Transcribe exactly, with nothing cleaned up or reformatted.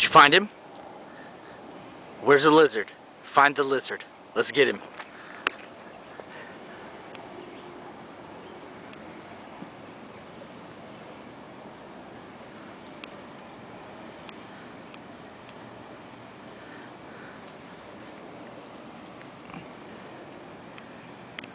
Did you find him? Where's the lizard? Find the lizard. Let's get him.